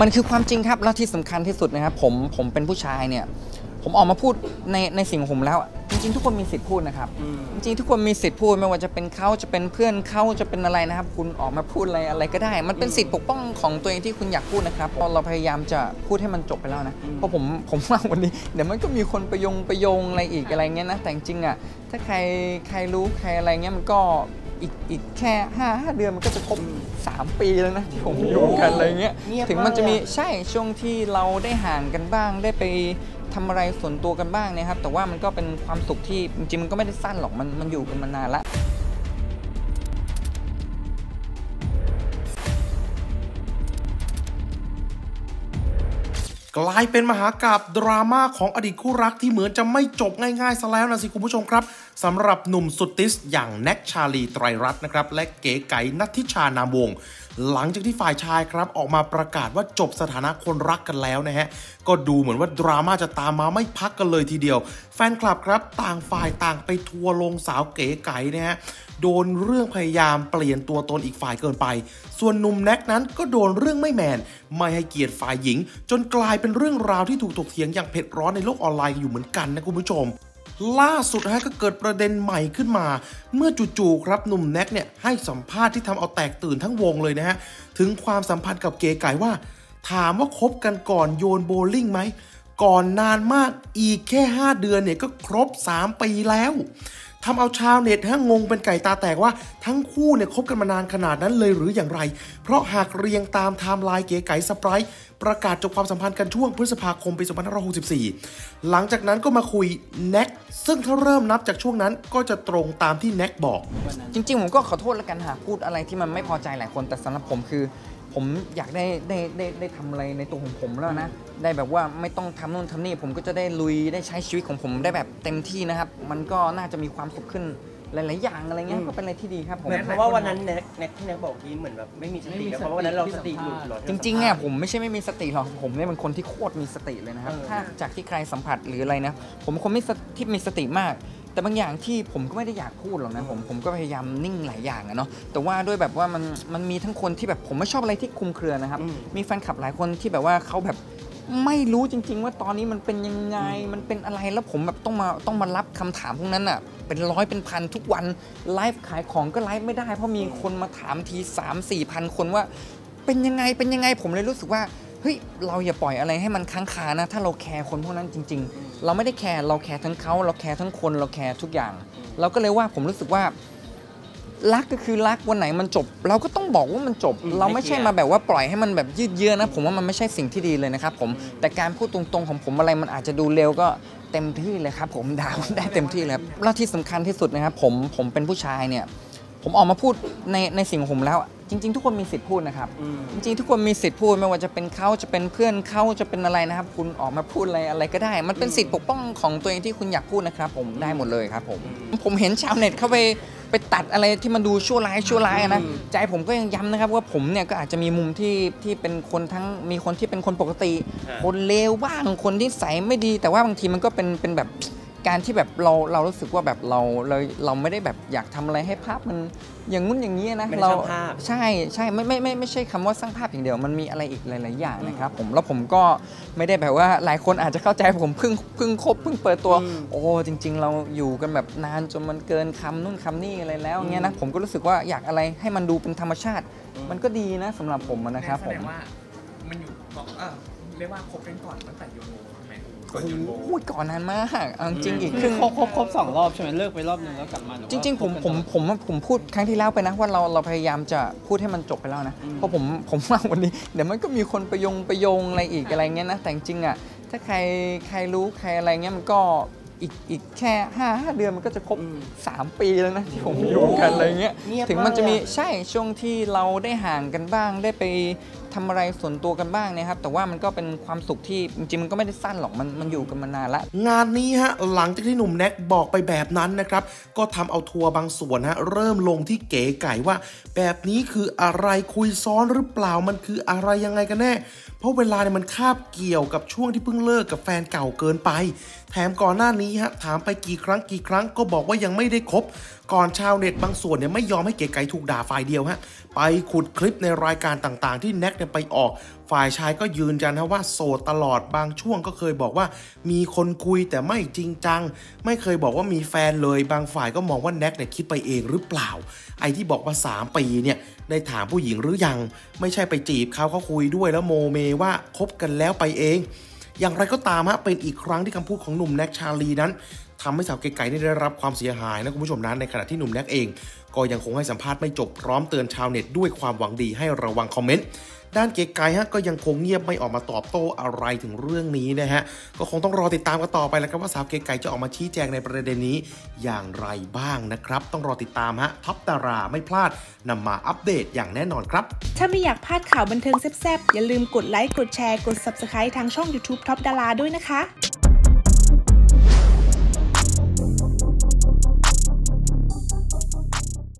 มันคือความจริงครับแล้วที่สำคัญที่สุดนะครับผมเป็นผู้ชายเนี่ยผมออกมาพูดในสิ่งของผมแล้วจริงๆทุกคนมีสิทธิ์พูดนะครับจริงๆทุกคนมีสิทธิ์พูดไม่ว่าจะเป็นเขาจะเป็นเพื่อนเขาจะเป็นอะไรนะครับคุณออกมาพูดอะไรก็ได้มันเป็นสิทธิ์ปกป้องของตัวเองที่คุณอยากพูดนะครับเราพยายามจะพูดให้มันจบไปแล้วนะเพราะผมว่าวันนี้เดี๋ยวมันก็มีคนประโยงอะไรอีกอะไรเงี้ยนะแต่จริงๆอ่ะถ้าใครรู้ใครอะไรเงี้ยมันก็อีกแค่5เดือนมันก็จะครบ3 ปีแล้วนะที่ผมอยู่กันอะไรเงี้ยถึงมันจะมีใช่ช่วงที่เราได้ห่างกันบ้างได้ไปทำอะไรส่วนตัวกันบ้างนะครับแต่ว่ามันก็เป็นความสุขที่จริงๆมันก็ไม่ได้สั้นหรอกมันอยู่กันมานานละกลายเป็นมหากาพย์ดราม่าของอดีตคู่รักที่เหมือนจะไม่จบง่ายๆซะแล้วนะสิคุณผู้ชมครับสำหรับหนุ่มสุดติสอย่างแน็กชาลีไตรรัตน์นะครับและเก๋ไก๋ณัฐทิชานามวงศ์หลังจากที่ฝ่ายชายครับออกมาประกาศว่าจบสถานะคนรักกันแล้วนะฮะก็ดูเหมือนว่าดราม่าจะตามมาไม่พักกันเลยทีเดียวแฟนคลับครับต่างฝ่ายต่างไปทัวร์ลงสาวเก๋ไก๋นะฮะโดนเรื่องพยายามเปลี่ยนตัวตนอีกฝ่ายเกินไปส่วนหนุ่มแน็กนั้นก็โดนเรื่องไม่แมนไม่ให้เกียรติฝ่ายหญิงจนกลายเป็นเรื่องราวที่ถูกถกเถียงอย่างเผ็ดร้อนในโลกออนไลน์อยู่เหมือนกันนะคุณผู้ชมล่าสุดฮะก็เกิดประเด็นใหม่ขึ้นมาเมื่อจู่ๆครับหนุ่มแน็กเนี่ยให้สัมภาษณ์ที่ทำเอาแตกตื่นทั้งวงเลยนะฮะถึงความสัมพันธ์กับเก๋ไก๋ว่าถามว่าคบกันก่อนโยนโบลิ่งไหมก่อนนานมากอีกแค่5เดือนเนี่ยก็ครบ3 ปีแล้วทำเอาชาวเน็ตฮะงงเป็นไก่ตาแตกว่าทั้งคู่เนี่ยคบกันมานานขนาดนั้นเลยหรืออย่างไรเพราะหากเรียงตามไทม์ไลน์เก๋ไก๋สไปร์ประกาศจบความสัมพันธ์กันช่วงพฤษภาคมปี2564หลังจากนั้นก็มาคุยแน็กซึ่งถ้าเริ่มนับจากช่วงนั้นก็จะตรงตามที่แน็กบอกจริงๆผมก็ขอโทษแล้วกันหากพูดอะไรที่มันไม่พอใจหลายคนแต่สำหรับผมคือผมอยากได้ทำอะไรในตัวของผมแล้วนะได้แบบว่าไม่ต้องทำโน่นทำนี่ผมก็จะได้ลุยได้ใช้ชีวิตของผมได้แบบเต็มที่นะครับมันก็น่าจะมีความสุขขึ้นหลายๆอย่างอะไรเงี้ยก็เป็นอะไรที่ดีครับผมเพราะว่าวันนั้นแน็กที่แน็กบอกกี้เหมือนแบบไม่มีสติเพราะว่าวันนั้นเราสติหลุดจริงๆเนี่ยผมไม่ใช่ไม่มีสติหรอกผมเนี่ยเป็นคนที่โคตรมีสติเลยนะครับถ้าจากที่ใครสัมผัสหรืออะไรนะผมเป็นคนที่มีสติมากแต่บางอย่างที่ผมก็ไม่ได้อยากพูดหรอกนะผมก็พยายามนิ่งหลายอย่างนะเนาะแต่ว่าด้วยแบบว่ามันมีทั้งคนที่แบบผมไม่ชอบอะไรที่คลุมเครือนะครับมีแฟนคลับหลายคนที่แบบว่าเขาแบบไม่รู้จริงๆว่าตอนนี้มันเป็นยังไงมันเป็นอะไรแล้วผมแบบต้องมารับคำถามพวกนั้นอ่ะเป็นร้อยเป็นพันทุกวันไลฟ์ขายของก็ไลฟ์ไม่ได้เพราะมีคนมาถามที 3-4 พันคนว่าเป็นยังไงผมเลยรู้สึกว่าเฮ้ยเราอย่าปล่อยอะไรให้มันค้างคานะถ้าเราแคร์คนพวกนั้นจริงๆเราไม่ได้แคร์เราแคร์ทั้งเขาเราแคร์ทั้งคนเราแคร์ทุกอย่างเราก็เลยว่าผมรู้สึกว่ารักก็คือรักวันไหนมันจบเราก็ต้องบอกว่ามันจบเราไม่ใช่มาแบบว่าปล่อยให้มันแบบยืดเยื้อนะผมว่ามันไม่ใช่สิ่งที่ดีเลยนะครับผมแต่การพูดตรงๆของผมอะไรมันอาจจะดูเร็วก็เต็มที่เลยครับผมด่ามันได้เต็มที่เลยแล้วที่สำคัญที่สุดนะครับผมเป็นผู้ชายเนี่ยผมออกมาพูดในสิ่งของผมแล้วจริงๆทุกคนมีสิทธิ์พูดนะครับจริงๆทุกคนมีสิทธิ์พูดไม่ว่าจะเป็นเขาจะเป็นเพื่อนเขาจะเป็นอะไรนะครับคุณออกมาพูดอะไรก็ได้มันเป็นสิทธิ์ปกป้องของตัวเองที่คุณอยากพูดนะครับผมได้หมดเลยครับผมเห็นชาวเน็ตเข้าไปตัดอะไรที่มันดูชั่วร้ายนะใจผมก็ยังย้ำนะครับว่าผมเนี่ยก็อาจจะมีมุมที่เป็นคนทั้งมีคนที่เป็นคนปกติคนเลวบ้างคนที่ใส่ไม่ดีแต่ว่าบางทีมันก็เป็นแบบการที่แบบเรารู้สึกว่าแบบเราไม่ได้แบบอยากทำอะไรให้ภาพมันอย่างงุ้นอย่างนี้นะเราใช่ไม่ใช่คำว่าสร้างภาพอย่างเดียวมันมีอะไรอีกหลายๆอย่างนะครับผมแล้วผมก็ไม่ได้แบบว่าหลายคนอาจจะเข้าใจผมเพิ่งคบเพิ่งเปิดตัวโอ้จริงๆเราอยู่กันแบบนานจนมันเกินคำนู่นคำนี่อะไรแล้วเงี้ยนะผมก็รู้สึกว่าอยากอะไรให้มันดูเป็นธรรมชาติมันก็ดีนะสำหรับผมนะครับผมแสดงว่ามันอยู่เรียกว่าคบกันก่อนตั้งแต่อยู่พูดก่อนนานมากจริงอีกครบ2รอบใช่ไหมเลิกไปรอบนึงแล้วกลับมาจริงๆผมพูดครั้งที่แล้วไปนะว่าเราพยายามจะพูดให้มันจบไปแล้วนะเพราะผมว่าวันนี้เดี๋ยวมันก็มีคนประโยงอะไรอีกอะไรเงี้ยนะแต่จริงอ่ะถ้าใครรู้ใครอะไรเงี้ยมันก็อีกแค่5เดือนมันก็จะครบ3 ปีแล้วนะที่ผมอยู่กันอะไรเงี้ยถึงมันจะมีใช่ช่วงที่เราได้ห่างกันบ้างได้ไปทำอะไรส่วนตัวกันบ้างนะครับแต่ว่ามันก็เป็นความสุขที่จริงๆมันก็ไม่ได้สั้นหรอกมันอยู่กันมานานละงานนี้ฮะหลังจากที่หนุ่มแน็กบอกไปแบบนั้นนะครับก็ทำเอาทัวร์บางส่วนฮะเริ่มลงที่เก๋ไก๋ว่าแบบนี้คืออะไรคุยซ้อนหรือเปล่ามันคืออะไรยังไงกันแน่เพราะเวลาเนี่ยมันคาบเกี่ยวกับช่วงที่เพิ่งเลิกกับแฟนเก่าเกินไปแถมก่อนหน้านี้ฮะถามไปกี่ครั้งก็บอกว่ายังไม่ได้คบก่อนชาวเน็ตบางส่วนเนี่ยไม่ยอมให้เก๋ไก๋ถูกด่าฝ่ายเดียวฮะไปขุดคลิปในรายการต่างๆที่แน็กไปออก ฝ่ายชายก็ยืนยันนะว่าโสดตลอดบางช่วงก็เคยบอกว่ามีคนคุยแต่ไม่จริงจังไม่เคยบอกว่ามีแฟนเลยบางฝ่ายก็มองว่าแน็กเนี่ยคิดไปเองหรือเปล่าไอ้ที่บอกว่า3ปีเนี่ยได้ถามผู้หญิงหรือยังไม่ใช่ไปจีบเขาคุยด้วยแล้วโมเมว่าคบกันแล้วไปเองอย่างไรก็ตามฮะเป็นอีกครั้งที่คำพูดของหนุ่มแน็กชาลีนั้นทำให้สาวเก๋ไก่ได้รับความเสียหายนะคุณผู้ชมนั้นในขณะที่หนุ่มแน็กเองก็ยังคงให้สัมภาษณ์ไม่จบพร้อมเตือนชาวเน็ตด้วยความหวังดีให้ระวังคอมเมนต์ด้านเก๋ไก่ฮะก็ยังคงเงียบไม่ออกมาตอบโต้อะไรถึงเรื่องนี้นะฮะก็คงต้องรอติดตามกันต่อไปแล้วครับว่าสาวเก๋ไก่จะออกมาชี้แจงในประเด็นนี้อย่างไรบ้างนะครับต้องรอติดตามฮะท็อปดาราไม่พลาดนำมาอัปเดตอย่างแน่นอนครับถ้าไม่อยากพลาดข่าวบันเทิงแซ่บๆอย่าลืมกดไลค์กดแชร์กด Subscribe ทางช่อง YouTube ท็อปดาราด้วยนะคะ